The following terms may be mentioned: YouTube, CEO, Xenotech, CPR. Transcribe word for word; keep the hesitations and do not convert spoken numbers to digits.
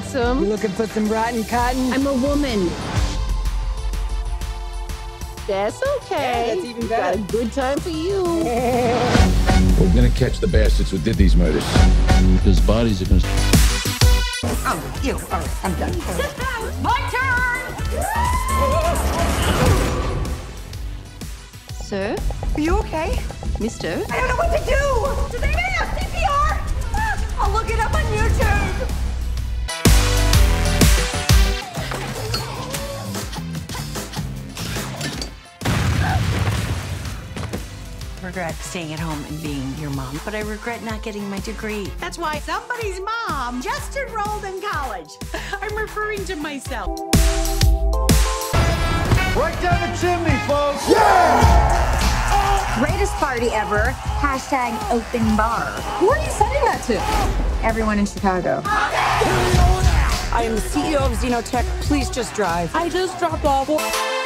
handsome. You looking for some rotten cotton? I'm a woman. That's okay. Yeah, that's even better. Got a good time for you. Yeah. We're gonna catch the bastards who did these murders. Because bodies are gonna... Oh, ew. All right, I'm done. Sit down. My turn! Sir? Are you okay? Mister? I don't know what to do! Do they even have C P R? Ah, I'll look it up on YouTube! I regret staying at home and being your mom, but I regret not getting my degree. That's why somebody's mom just enrolled in college. I'm referring to myself. Right down the chimney, folks! Yeah! Oh. Greatest party ever. Hashtag open bar. Who are you sending that to? Everyone in Chicago. I am the C E O of Xenotech. Please just drive. I just dropped off.